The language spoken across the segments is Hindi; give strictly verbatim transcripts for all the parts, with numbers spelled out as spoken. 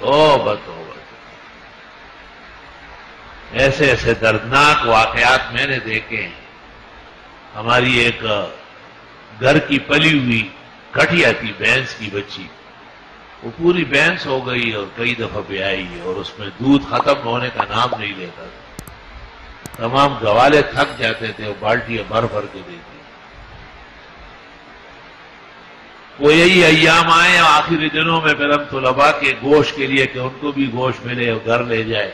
तौबा तौबा। ऐसे ऐसे दर्दनाक वाकयात मैंने देखे हैं। हमारी एक घर की पली हुई घटिया थी भैंस की बच्ची, वो पूरी भैंस हो गई और कई दफा ब्याई और उसमें दूध खत्म होने का नाम नहीं लेता था। तमाम गवाले थक जाते थे, वो बाल्टियां भर भर के देती। वो यही अय्याम आए आखिरी दिनों में फिर हम तुलबा के गोश के लिए कि उनको भी गोश मिले और घर ले जाए,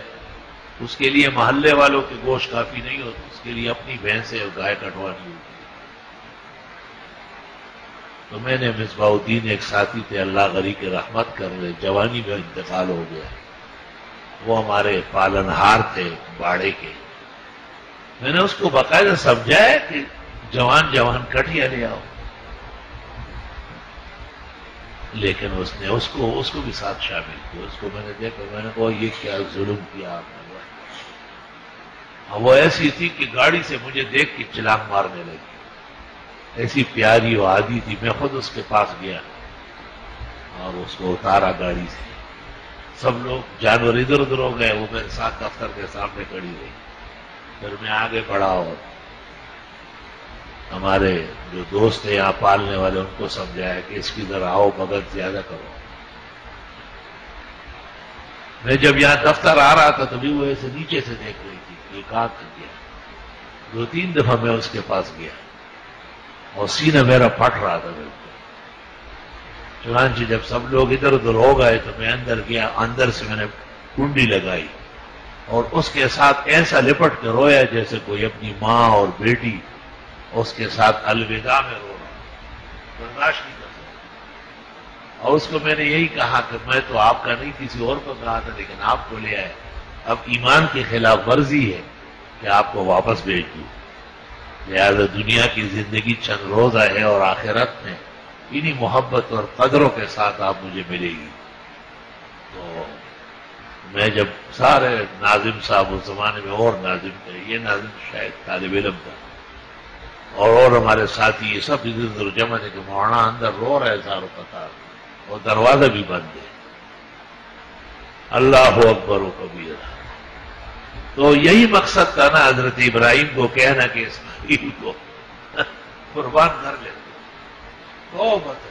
उसके लिए मोहल्ले वालों के गोश काफी नहीं होते, उसके लिए अपनी भैंसें और गाय कटवानी होती। तो मैंने मिसबाउद्दीन एक साथी थे, अल्लाह गरी के रहमत कर ले, जवानी में इंतकाल हो गया, वो हमारे पालनहार थे बाड़े के। मैंने उसको बाकायदा समझाया कि जवान जवान कटिया ले आओ, लेकिन उसने उसको उसको भी साथ शामिल किया। उसको मैंने देखा, मैंने कहा ये क्या जुल्म किया आपने। और वो ऐसी थी कि गाड़ी से मुझे देख के छलांग मारने लगी, ऐसी प्यारी और आदी थी। मैं खुद उसके पास गया और उसको उतारा गाड़ी से। सब लोग जानवर इधर उधर हो गए, वो मेरे साथ दफ्तर के सामने खड़ी रही। फिर मैं आगे बढ़ा और हमारे जो दोस्त हैं यहाँ पालने वाले उनको समझाया कि इसकी तरह आओ, भगत ज्यादा करो। मैं जब यहाँ दफ्तर आ रहा था तभी वो ऐसे नीचे से देख रही थी कि कहाँ गया। दो तीन दफा मैं उसके पास गया और सीना मेरा फट रहा था बिल्कुल। चुनांचे जब सब लोग इधर उधर हो गए तो मैं अंदर गया, अंदर से मैंने कुंडी लगाई और उसके साथ ऐसा लिपट कर रोया जैसे कोई अपनी माँ और बेटी उसके साथ अलविदा में रो रहा, बर्दाश्त नहीं कर सकता। और उसको मैंने यही कहा कि मैं तो आपका नहीं किसी और को कहा था, लेकिन आपको ले आए, अब ईमान के खिलाफ वर्जी है कि आपको वापस भेज दूं। लिहाजा दुनिया की जिंदगी चंद रोजा है और आखिरत में इन्हीं मोहब्बत और कदरों के साथ आप मुझे मिलेगी। तो मैं जब सारे नाजिम साहब उस जमाने में और नाजिम थे, ये नाजिम शायद तालिब इल्म था और और हमारे साथी, ये सब इधर उधर जमा थे कि मौलाना अंदर रो रहे सारो पता और दरवाजा भी बंद है। अल्लाह अकबर व कबीरा। तो यही मकसद था ना हजरत इब्राहिम को कहना कि इस्माइल को कुर्बान कर ले। तो